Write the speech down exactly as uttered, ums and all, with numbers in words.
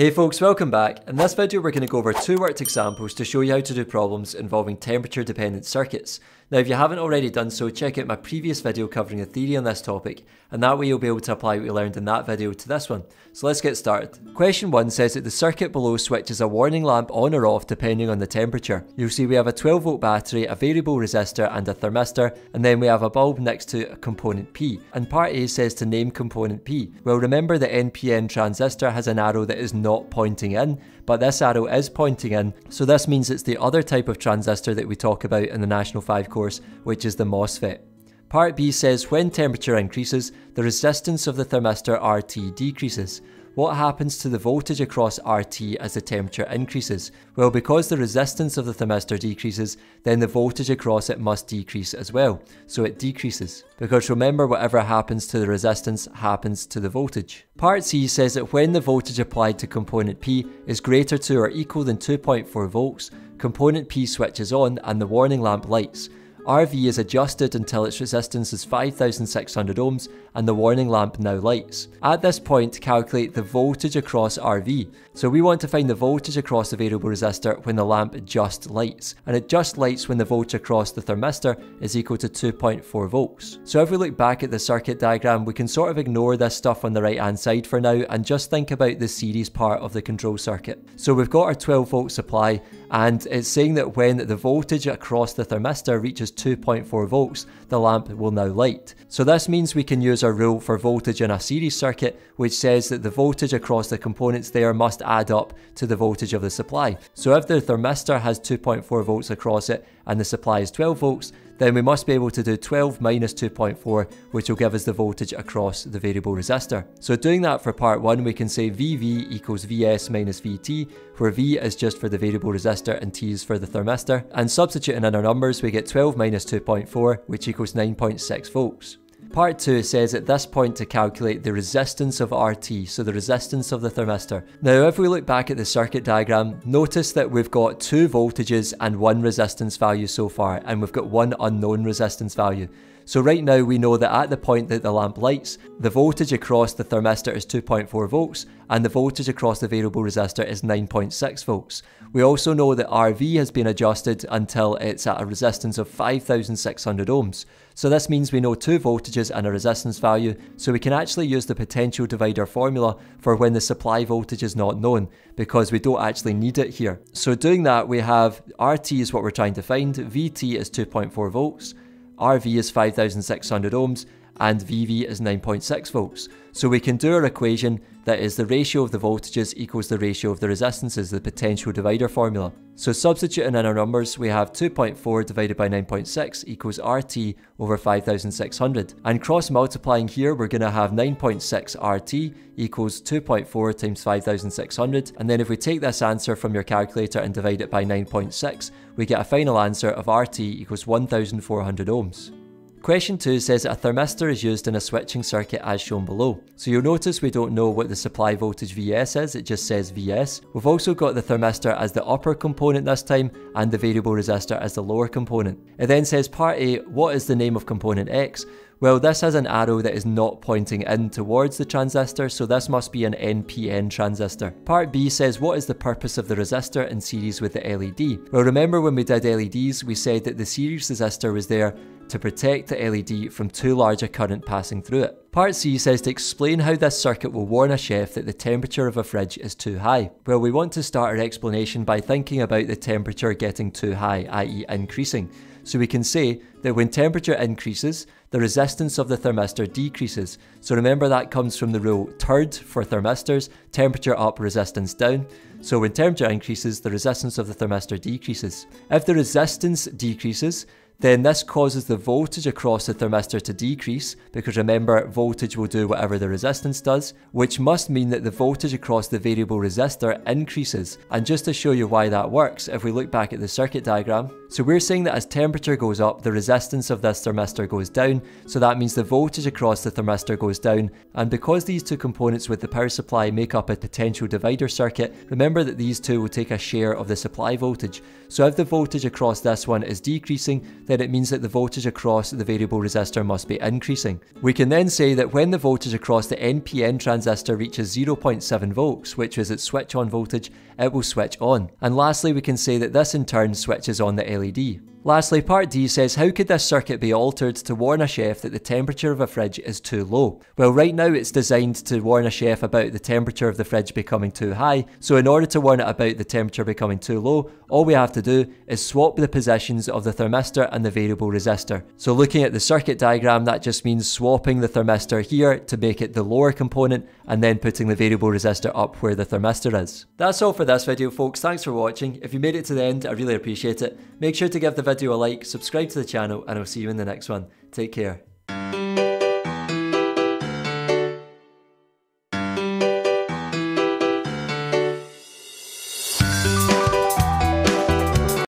Hey folks, welcome back. In this video we're going to go over two worked examples to show you how to do problems involving temperature dependent circuits. Now if you haven't already done so, check out my previous video covering the theory on this topic, and that way you'll be able to apply what you learned in that video to this one. So let's get started. Question one says that the circuit below switches a warning lamp on or off depending on the temperature. You'll see we have a twelve volt battery, a variable resistor and a thermistor, and then we have a bulb next to a component P. And part A says to name component P. Well, remember the N P N transistor has an arrow that is not not pointing in, but this arrow is pointing in, so this means it's the other type of transistor that we talk about in the National five course, which is the MOSFET. Part B says when temperature increases, the resistance of the thermistor R T decreases. What happens to the voltage across R T as the temperature increases? Well, because the resistance of the thermistor decreases, then the voltage across it must decrease as well, so it decreases. Because remember, whatever happens to the resistance happens to the voltage. Part C says that when the voltage applied to component P is greater to or equal than two point four volts, component P switches on and the warning lamp lights. R V is adjusted until its resistance is five thousand six hundred ohms and the warning lamp now lights. At this point, calculate the voltage across R V. So we want to find the voltage across the variable resistor when the lamp just lights, and it just lights when the voltage across the thermistor is equal to two point four volts. So if we look back at the circuit diagram, we can sort of ignore this stuff on the right hand side for now and just think about the series part of the control circuit. So we've got our twelve volt supply, and it's saying that when the voltage across the thermistor reaches two point four volts, the lamp will now light. So this means we can use our rule for voltage in a series circuit, which says that the voltage across the components there must add up to the voltage of the supply. So if the thermistor has two point four volts across it and the supply is twelve volts, then we must be able to do twelve minus two point four, which will give us the voltage across the variable resistor. So doing that for part one, we can say V V equals V S minus V T, where V is just for the variable resistor and T is for the thermistor. And substituting in our numbers, we get twelve minus two point four, which equals nine point six volts. Part two says at this point to calculate the resistance of R T, so the resistance of the thermistor. Now if we look back at the circuit diagram, notice that we've got two voltages and one resistance value so far, and we've got one unknown resistance value. So right now we know that at the point that the lamp lights, the voltage across the thermistor is two point four volts and the voltage across the variable resistor is nine point six volts. We also know that R V has been adjusted until it's at a resistance of five thousand six hundred ohms. So this means we know two voltages and a resistance value, so we can actually use the potential divider formula for when the supply voltage is not known, because we don't actually need it here. So doing that, we have R T is what we're trying to find, V T is two point four volts, R V is five thousand six hundred ohms, and V V is nine point six volts. So we can do our equation that is the ratio of the voltages equals the ratio of the resistances, the potential divider formula. So substituting in our numbers, we have two point four divided by nine point six equals R T over five thousand six hundred. And cross multiplying here, we're going to have nine point six R T equals two point four times five thousand six hundred. And then if we take this answer from your calculator and divide it by nine point six, we get a final answer of R T equals one thousand four hundred ohms. Question two says that a thermistor is used in a switching circuit as shown below. So you'll notice we don't know what the supply voltage V S is, it just says V S. We've also got the thermistor as the upper component this time and the variable resistor as the lower component. It then says part A, what is the name of component X? Well, this has an arrow that is not pointing in towards the transistor, so this must be an N P N transistor. Part B says what is the purpose of the resistor in series with the L E D? Well, remember when we did L E Ds, we said that the series resistor was there to protect the L E D from too large a current passing through it. Part C says to explain how this circuit will warn a chef that the temperature of a fridge is too high. Well, we want to start our explanation by thinking about the temperature getting too high, that is increasing. So we can say that when temperature increases, the resistance of the thermistor decreases. So remember that comes from the rule TURD for thermistors, temperature up, resistance down. So when temperature increases, the resistance of the thermistor decreases. If the resistance decreases, then this causes the voltage across the thermistor to decrease, because remember, voltage will do whatever the resistance does, which must mean that the voltage across the variable resistor increases. And just to show you why that works, if we look back at the circuit diagram, So we're saying that as temperature goes up, the resistance of this thermistor goes down, so that means the voltage across the thermistor goes down. And because these two components with the power supply make up a potential divider circuit, remember that these two will take a share of the supply voltage. So if the voltage across this one is decreasing, then it means that the voltage across the variable resistor must be increasing. We can then say that when the voltage across the N P N transistor reaches zero point seven volts, which is its switch-on voltage, it will switch on. And lastly, we can say that this in turn switches on the L E D. Lastly, part D says, how could this circuit be altered to warn a chef that the temperature of a fridge is too low? Well, right now it's designed to warn a chef about the temperature of the fridge becoming too high, so in order to warn it about the temperature becoming too low, all we have to do is swap the positions of the thermistor and the variable resistor. So looking at the circuit diagram, that just means swapping the thermistor here to make it the lower component, and then putting the variable resistor up where the thermistor is. That's all for this video, folks. Thanks for watching. If you made it to the end, I really appreciate it. Make sure to give the video a like, subscribe to the channel, and I'll see you in the next one. Take care.